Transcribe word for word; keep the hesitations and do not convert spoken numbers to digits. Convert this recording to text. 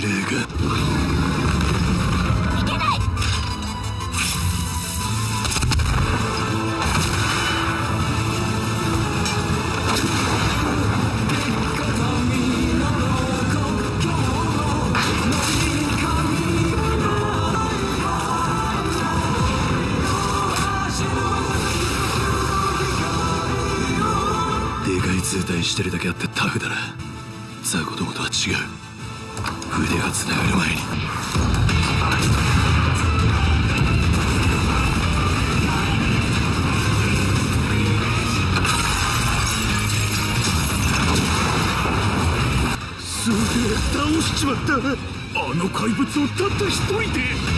きれいか。 通体してるだけあってタフだな。ザコどもとは違う。腕がつながる前にすげえ倒しちまった。あの怪物をたった一人で。